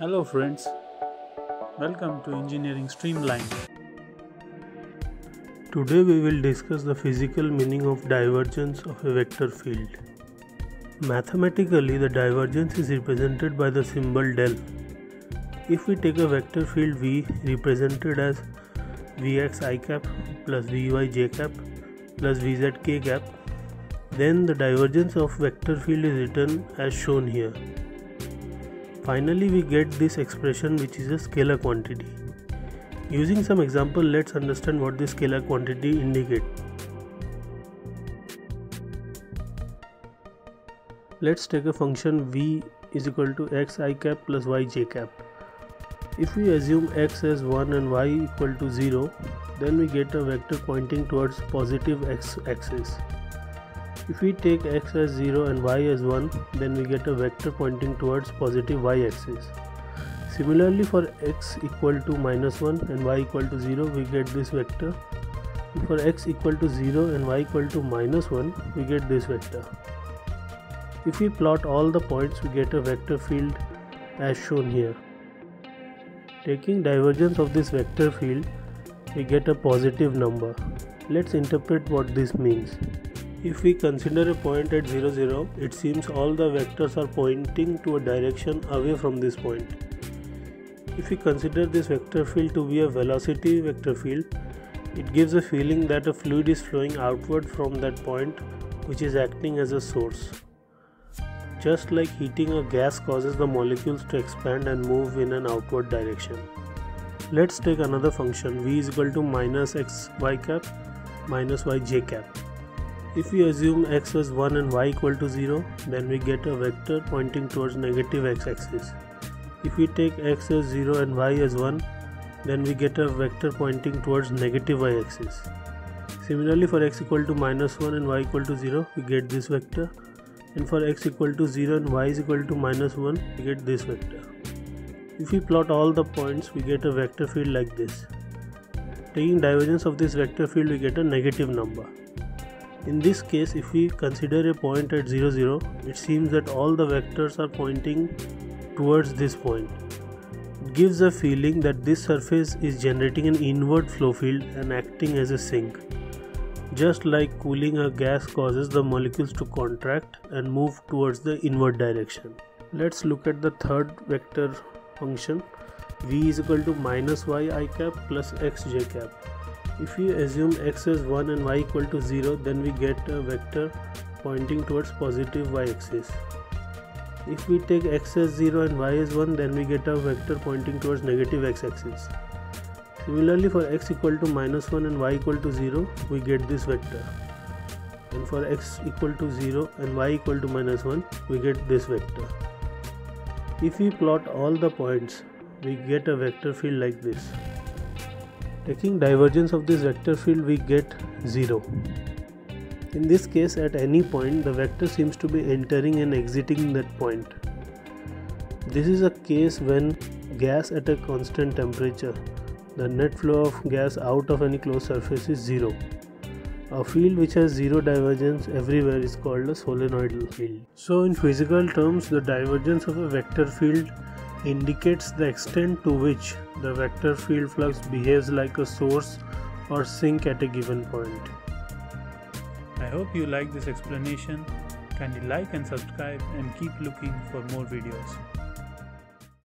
Hello friends, welcome to Engineering Streamline. Today we will discuss the physical meaning of divergence of a vector field. Mathematically, the divergence is represented by the symbol del. If we take a vector field V represented as Vx I cap plus Vy j cap plus Vz k cap, then the divergence of vector field is written as shown here. Finally, we get this expression, which is a scalar quantity. Using some example, let's understand what this scalar quantity indicates. Let's take a function v is equal to x I cap plus y j cap. If we assume x as 1 and y equal to 0, then we get a vector pointing towards positive x axis. If we take x as 0 and y as 1, then we get a vector pointing towards positive y axis. Similarly, for x equal to minus 1 and y equal to 0, we get this vector. For x equal to 0 and y equal to minus 1, we get this vector. If we plot all the points, we get a vector field as shown here. Taking divergence of this vector field, we get a positive number. Let's interpret what this means. If we consider a point at 0, 0, it seems all the vectors are pointing to a direction away from this point. If we consider this vector field to be a velocity vector field, it gives a feeling that a fluid is flowing outward from that point, which is acting as a source. Just like heating a gas causes the molecules to expand and move in an outward direction. Let's take another function v is equal to minus x y cap minus y j cap. If we assume x as 1 and y equal to 0, then we get a vector pointing towards negative x axis. If we take x as 0 and y as 1, then we get a vector pointing towards negative y axis. Similarly, for x equal to minus 1 and y equal to 0, we get this vector. And for x equal to 0 and y is equal to minus 1, we get this vector. If we plot all the points, we get a vector field like this. Taking divergence of this vector field, we get a negative number. In this case, if we consider a point at 0, 0, it seems that all the vectors are pointing towards this point. It gives a feeling that this surface is generating an inward flow field and acting as a sink. Just like cooling a gas causes the molecules to contract and move towards the inward direction. Let's look at the third vector function. V is equal to minus y I cap plus x j cap. If we assume x as 1 and y equal to 0, then we get a vector pointing towards positive y axis. If we take x as 0 and y as 1, then we get a vector pointing towards negative x axis. Similarly, for x equal to minus 1 and y equal to 0, we get this vector. And for x equal to 0 and y equal to minus 1, we get this vector. If we plot all the points, we get a vector field like this. Taking divergence of this vector field, we get 0. In this case, at any point, the vector seems to be entering and exiting that point. This is a case when gas at a constant temperature, the net flow of gas out of any closed surface is 0. A field which has 0 divergence everywhere is called a solenoidal field. So in physical terms, the divergence of a vector field indicates the extent to which the vector field flux behaves like a source or sink at a given point. I hope you like this explanation. Kindly like and subscribe and keep looking for more videos.